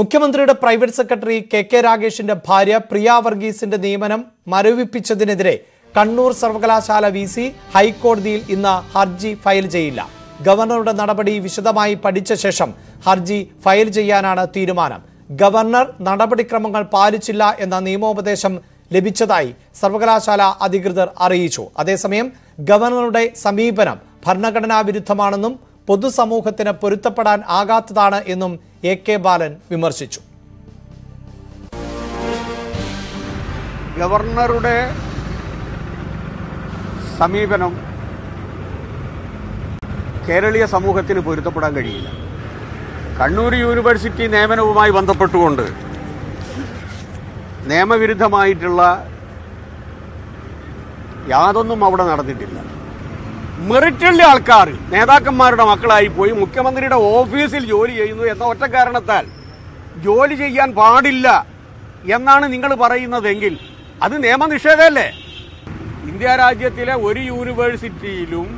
മുഖ്യമന്ത്രിയുടെ private secretary K രാഗേഷിന്റെ ഭാര്യ പ്രിയ വർഗീസിന്റെ നിയമനം മരവിപ്പിച്ചതിനെതിരെ കണ്ണൂർ സർവകലാശാല VC ഹൈക്കോടതിയിൽ ഇന്ന് ഹർജി ഫയൽ ചെയ്യില്ല. ഗവർണറുടെ നടപടി വിശദമായി പഠിച്ച ശേഷം ഹർജി ഫയൽ ചെയ്യാനാണ് തീരുമാനം. ഗവർണർ നടപടിക്രമങ്ങൾ പാലിച്ചില്ല എന്ന നിയമോപദേശം ലഭിച്ചതായി സർവകലാശാല അധികൃതർ അറിയിച്ചു. അതേസമയം ഗവർണറുടെ സമീപനം ഭരണഘടനാ വിരുദ്ധമാണെന്നും പൊതുസമൂഹത്തിന് പൊരുത്തപ്പെടാൻ ആകാത്തതാണ് എന്നും AK ബാലൻ വിമർശിച്ചു. ഗവർണറുടെ സമീപനം കേരളീയ സമൂഹത്തിന് പൊരുത്തപ്പെടാൻ കഴിയില്ല. കണ്ണൂർ യൂണിവേഴ്സിറ്റി നിയമനവുമായി ബന്ധപ്പെട്ടുകൊണ്ട് നിയമവിരുദ്ധമായിട്ടുള്ള യാതൊന്നും അവിടെ നടന്നിട്ടില്ല. മെറിറ്റുള്ള ആൾക്കാർ നേതാക്കന്മാരുടെ മക്കളായി പോയി മുഖ്യമന്ത്രിയുടെ ഓഫീസിൽ ജോലി ചെയ്യുന്നു എന്ന ഒറ്റ കാരണത്താൽ ജോലി ചെയ്യാൻ പാടില്ല എന്നാണ് നിങ്ങൾ പറയുന്നതെങ്കിൽ അത് നിയമനിഷേധമല്ലേ? ഇന്ത്യ രാജ്യത്തിലെ ഒരു യൂണിവേഴ്സിറ്റിയിലും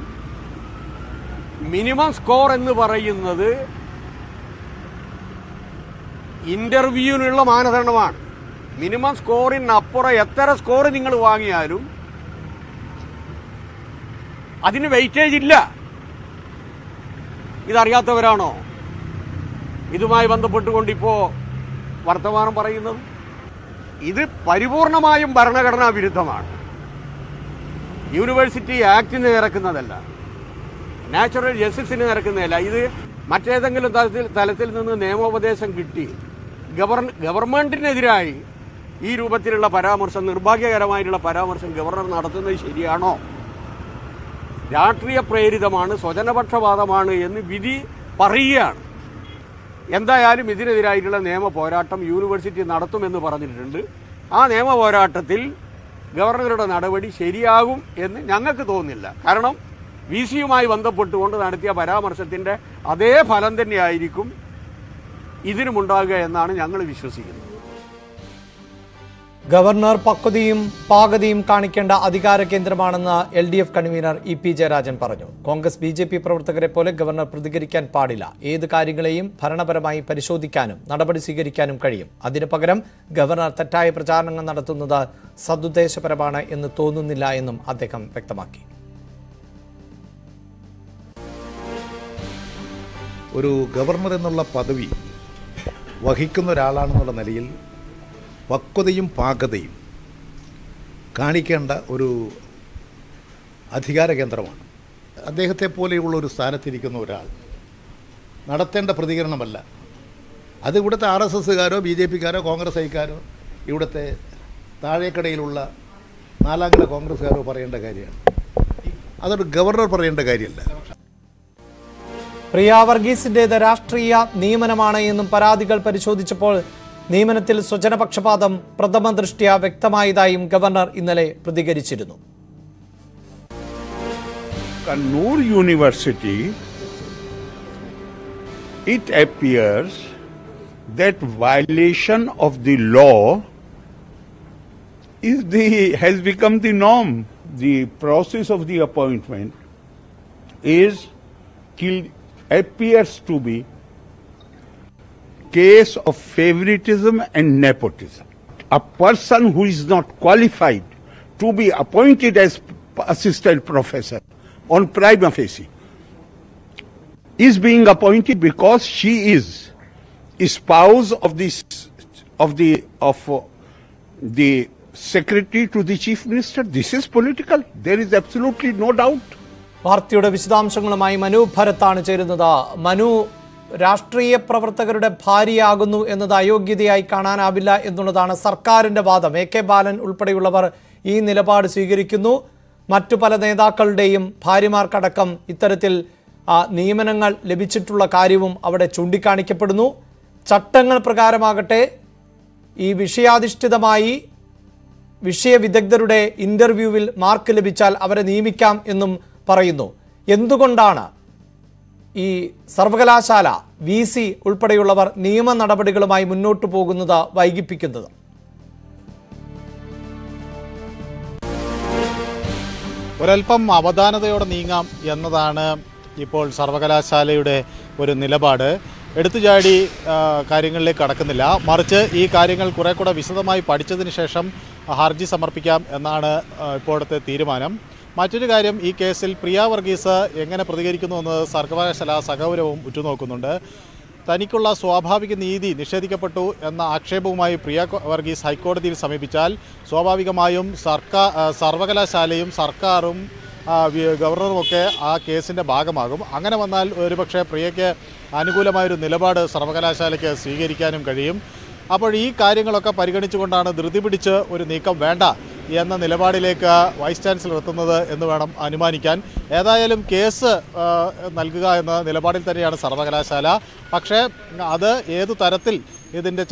മിനിമം സ്കോർ എന്ന് പറയുന്നത് ഇന്റർവ്യൂവിനുള്ള മാനദണ്ഡമാണ്. മിനിമം സ്കോറിനപ്പുറം എത്ര സ്കോർ നിങ്ങൾ വാങ്ങിയാലും അതിന് വെയിറ്റേജ് ഇല്ല. ഇതറിയാത്തവരാണോ ഇതുമായി ബന്ധപ്പെട്ടുകൊണ്ട് ഇപ്പോൾ വർത്തമാനം പറയുന്നത്? ഇത് പരിപൂർണമായും ഭരണഘടനാ വിരുദ്ധമാണ്. യൂണിവേഴ്സിറ്റി ആക്ടിന് നിരക്കുന്നതല്ല, നാച്ചുറൽ ജസ്റ്റിസിന് നിരക്കുന്നതല്ല. ഇത് മറ്റേതെങ്കിലും തലത്തിൽ നിന്ന് നിയമോപദേശം കിട്ടി ഗവൺമെന്റിനെതിരായി ഈ രൂപത്തിലുള്ള പരാമർശം, നിർഭാഗ്യകരമായിട്ടുള്ള പരാമർശം ഗവർണർ നടത്തുന്നത് ശരിയാണോ? രാഷ്ട്രീയ പ്രേരിതമാണ്, സ്വജനപക്ഷപാതമാണ് എന്ന് വിധി പറയുകയാണ്. എന്തായാലും ഇതിനെതിരായിട്ടുള്ള നിയമ പോരാട്ടം യൂണിവേഴ്സിറ്റി നടത്തുമെന്ന് പറഞ്ഞിട്ടുണ്ട്. ആ നിയമ പോരാട്ടത്തിൽ ഗവർണറുടെ നടപടി ശരിയാകും എന്ന് ഞങ്ങൾക്ക് തോന്നുന്നില്ല. കാരണം VC യുമായി ബന്ധപ്പെട്ടുകൊണ്ട് നടത്തിയ പരാമർശത്തിൻ്റെ അതേ ഫലം തന്നെയായിരിക്കും ഇതിനുമുണ്ടാകുക എന്നാണ് ഞങ്ങൾ വിശ്വസിക്കുന്നത്. ഗവർണർ പക്വതയും പാകതയും കാണിക്കേണ്ട അധികാര കേന്ദ്രമാണെന്ന് LDF convener E P J Rajan പറഞ്ഞു. കോൺഗ്രസ് BJP പ്രവർത്തകരെ പോലെ ഗവർണർ പ്രതികരിക്കാൻ പാടില്ല. ഏത് കാര്യങ്ങളെയും ഭരണപരമായി പരിശോധിക്കാനും നടപടി സ്വീകരിക്കാനും കഴിയും. അതിനു പകരം ഗവർണർ തെറ്റായ പ്രചാരണങ്ങൾ നടത്തുന്നത് സദുദ്ദേശപരമാണ് എന്ന് തോന്നുന്നില്ല എന്നും അദ്ദേഹം വ്യക്തമാക്കി. ഒരു ഗവർണർ എന്നുള്ള പദവി വഹിക്കുന്ന ഒരാളാണെന്നുള്ള നിലയിൽ പക്വതയും പാകതയും കാണിക്കേണ്ട ഒരു അധികാര കേന്ദ്രമാണ്. അദ്ദേഹത്തെ പോലെയുള്ള ഒരു സ്ഥാനത്തിരിക്കുന്ന ഒരാൾ നടത്തേണ്ട പ്രതികരണമല്ല അത്. ഇവിടുത്തെ RSSകാരോ BJPക്കാരോ കോൺഗ്രസ് ഐക്കാരോ ഇവിടുത്തെ താഴേക്കടയിലുള്ള നാലാംകിട കോൺഗ്രസ്സുകാരോ പറയേണ്ട കാര്യമാണ്. അതൊരു ഗവർണർ പറയേണ്ട കാര്യമല്ല. പ്രിയ വർഗീസിന്റേത് രാഷ്ട്രീയ നിയമനമാണ് എന്നും പരാതികൾ പരിശോധിച്ചപ്പോൾ നിയമനത്തിൽ സ്വജനപക്ഷപാതം പ്രഥമ ദൃഷ്ട്യാ വ്യക്തമായതായും ഗവർണർ ഇന്നലെ പ്രതികരിച്ചിരുന്നു. Kannur university it appears that violation of the law is the has become the നോം. The process of the appointment is killed appears to be case of favoritism and nepotism. A person who is not qualified to be appointed as assistant professor on prima facie is being appointed because she is spouse of the secretary to the chief minister. This is political. There is absolutely no doubt. വാർത്തയുടെ വിശദാംശങ്ങളുമായി മനു ഭരത്താണ് ചേരുന്നത്. മനു, രാഷ്ട്രീയ പ്രവർത്തകരുടെ ഭാര്യയാകുന്നു എന്നത് അയോഗ്യതയായി കാണാനാവില്ല എന്നുള്ളതാണ് സർക്കാരിന്റെ വാദം. AK ബാലൻ ഉൾപ്പെടെയുള്ളവർ ഈ നിലപാട് സ്വീകരിക്കുന്നു. മറ്റു പല നേതാക്കളുടെയും ഭാര്യമാർക്കടക്കം ഇത്തരത്തിൽ നിയമനങ്ങൾ ലഭിച്ചിട്ടുള്ള കാര്യവും അവിടെ ചൂണ്ടിക്കാണിക്കപ്പെടുന്നു. ചട്ടങ്ങൾ പ്രകാരമാകട്ടെ ഈ വിഷയാധിഷ്ഠിതമായി വിഷയവിദഗ്ധരുടെ ഇന്റർവ്യൂവിൽ മാർക്ക് ലഭിച്ചാൽ അവരെ നിയമിക്കാം എന്നും പറയുന്നു. എന്തുകൊണ്ടാണ് ഈ സർവകലാശാല VC ഉൾപ്പെടെയുള്ളവർ നിയമ നടപടികളുമായി മുന്നോട്ടു പോകുന്നത് വൈകിപ്പിക്കുന്നത്? ഒരൽപ്പം അവധാനതയോടെ നീങ്ങാം എന്നതാണ് ഇപ്പോൾ സർവകലാശാലയുടെ ഒരു നിലപാട്. എടുത്തുചാടി കാര്യങ്ങളിലേക്ക് കടക്കുന്നില്ല മറിച്ച് ഈ കാര്യങ്ങൾ കുറേക്കൂടി വിശദമായി പഠിച്ചതിന് ശേഷം ഹർജി സമർപ്പിക്കാം എന്നാണ് ഇപ്പോഴത്തെ തീരുമാനം മറ്റൊരു കാര്യം ഈ കേസിൽ പ്രിയ വർഗീസ് എങ്ങനെ പ്രതികരിക്കുന്നു എന്ന് സർവകലാശാല സഹൗരവവും ഉറ്റുനോക്കുന്നുണ്ട് തനിക്കുള്ള സ്വാഭാവിക നീതി നിഷേധിക്കപ്പെട്ടു എന്ന ആക്ഷേപവുമായി പ്രിയ വർഗീസ് ഹൈക്കോടതിയിൽ സമീപിച്ചാൽ സ്വാഭാവികമായും സർവകലാശാലയും സർക്കാരും ഗവർണറുമൊക്കെ ആ കേസിൻ്റെ ഭാഗമാകും അങ്ങനെ വന്നാൽ ഒരുപക്ഷെ പ്രിയയ്ക്ക് അനുകൂലമായൊരു നിലപാട് സർവകലാശാലയ്ക്ക് സ്വീകരിക്കാനും കഴിയും അപ്പോൾ ഈ കാര്യങ്ങളൊക്കെ പരിഗണിച്ചുകൊണ്ടാണ് ധൃതി പിടിച്ച് ഒരു നീക്കം വേണ്ട എന്ന നിലപാടിലേക്ക് വൈസ് ചാൻസലർ എത്തുന്നത് എന്ന് വേണം അനുമാനിക്കാൻ ഏതായാലും കേസ് നൽകുക എന്ന നിലപാടിൽ തന്നെയാണ് സർവകലാശാല പക്ഷേ അത് ഏതു തരത്തിൽ ഇതിൻ്റെ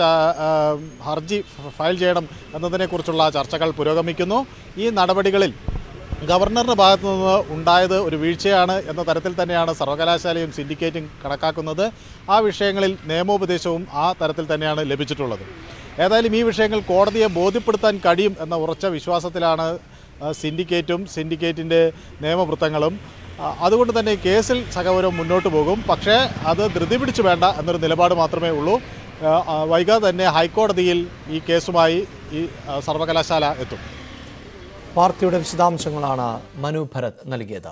ഹർജി ഫയൽ ചെയ്യണം എന്നതിനെക്കുറിച്ചുള്ള ചർച്ചകൾ പുരോഗമിക്കുന്നു ഈ നടപടികളിൽ ഗവർണറുടെ ഭാഗത്തു നിന്ന് ഉണ്ടായത് ഒരു വീഴ്ചയാണ് എന്ന തരത്തിൽ തന്നെയാണ് സർവകലാശാലയും സിൻഡിക്കേറ്റും കണക്കാക്കുന്നത് ആ വിഷയങ്ങളിൽ നിയമോപദേശവും ആ തരത്തിൽ തന്നെയാണ് ലഭിച്ചിട്ടുള്ളത് ഏതായാലും ഈ വിഷയങ്ങൾ കോടതിയെ ബോധ്യപ്പെടുത്താൻ കഴിയും എന്ന ഉറച്ച വിശ്വാസത്തിലാണ് സിൻഡിക്കേറ്റും സിൻഡിക്കേറ്റിൻ്റെ നിയമവൃത്തങ്ങളും അതുകൊണ്ട് തന്നെ കേസിൽ സഹകരണം മുന്നോട്ട് പോകും പക്ഷേ അത് ധൃതി പിടിച്ചു വേണ്ട എന്നൊരു നിലപാട് മാത്രമേ ഉള്ളൂ വൈകാതെ തന്നെ ഹൈക്കോടതിയിൽ ഈ കേസുമായി ഈ സർവകലാശാല എത്തും പാർട്ടിയുടെ വിശദാംശങ്ങളാണ് മനു ഭരത് നൽകിയത്